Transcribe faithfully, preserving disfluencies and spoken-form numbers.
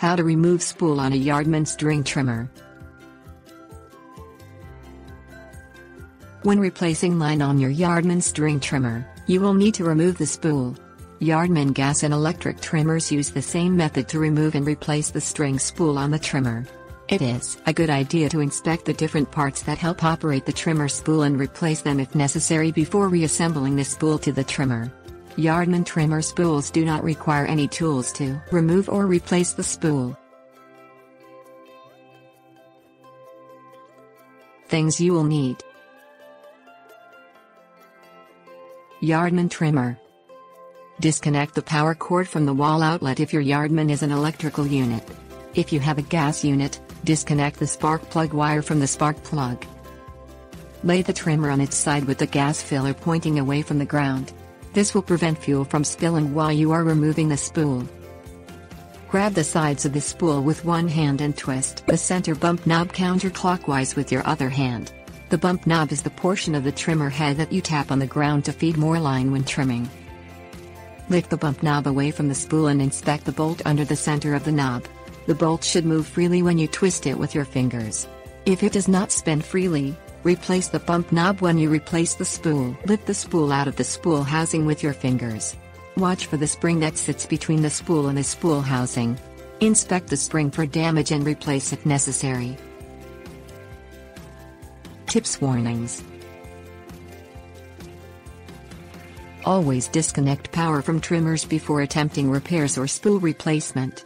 How to remove spool on a Yardman string trimmer. When replacing line on your Yardman string trimmer, you will need to remove the spool. Yardman gas and electric trimmers use the same method to remove and replace the string spool on the trimmer. It is a good idea to inspect the different parts that help operate the trimmer spool and replace them if necessary before reassembling the spool to the trimmer. Yardman trimmer spools do not require any tools to remove or replace the spool. Things you will need: Yardman trimmer. Disconnect the power cord from the wall outlet if your Yardman is an electrical unit. If you have a gas unit, disconnect the spark plug wire from the spark plug. Lay the trimmer on its side with the gas filler pointing away from the ground. This will prevent fuel from spilling while you are removing the spool. Grab the sides of the spool with one hand and twist the center bump knob counterclockwise with your other hand. The bump knob is the portion of the trimmer head that you tap on the ground to feed more line when trimming. Lift the bump knob away from the spool and inspect the bolt under the center of the knob. The bolt should move freely when you twist it with your fingers. If it does not spin freely, replace the bump knob when you replace the spool. Lift the spool out of the spool housing with your fingers. Watch for the spring that sits between the spool and the spool housing. Inspect the spring for damage and replace if necessary. Tips: warnings. Always disconnect power from trimmers before attempting repairs or spool replacement.